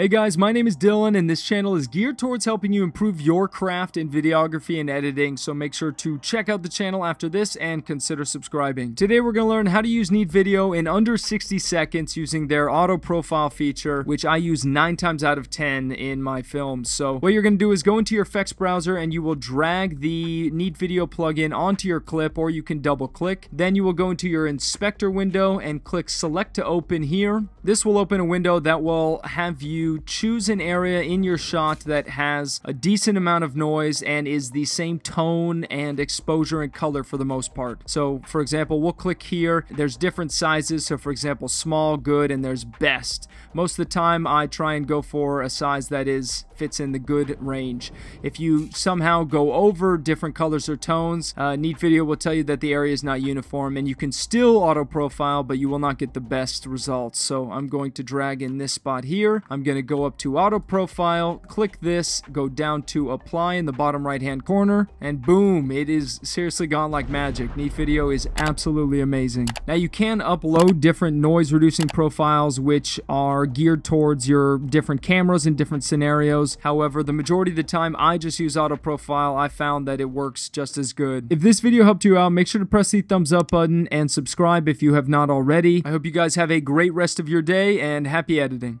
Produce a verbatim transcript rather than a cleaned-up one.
Hey guys, my name is Dylan and this channel is geared towards helping you improve your craft in videography and editing, so make sure to check out the channel after this and consider subscribing. Today we're going to learn how to use Neat Video in under sixty seconds using their auto profile feature, which I use nine times out of ten in my films. So what you're going to do is go into your effects browser and you will drag the Neat Video plugin onto your clip, or you can double click. Then you will go into your inspector window and click select to open here. This will open a window that will have you choose an area in your shot that has a decent amount of noise and is the same tone and exposure and color for the most part. So for example, we'll click here. There's different sizes, so for example small, good, and there's best. Most of the time I try and go for a size that is fits in the good range. If you somehow go over different colors or tones, uh, Neat Video will tell you that the area is not uniform and you can still auto profile, but you will not get the best results. So I'm going to drag in this spot here. I'm going to go up to auto profile, click this, go down to apply in the bottom right hand corner, and boom, it is seriously gone like magic. Neat Video is absolutely amazing. Now you can upload different noise reducing profiles which are geared towards your different cameras and different scenarios. However, the majority of the time I just use auto profile. I found that it works just as good. If this video helped you out, make sure to press the thumbs up button and subscribe if you have not already. I hope you guys have a great rest of your day and happy editing.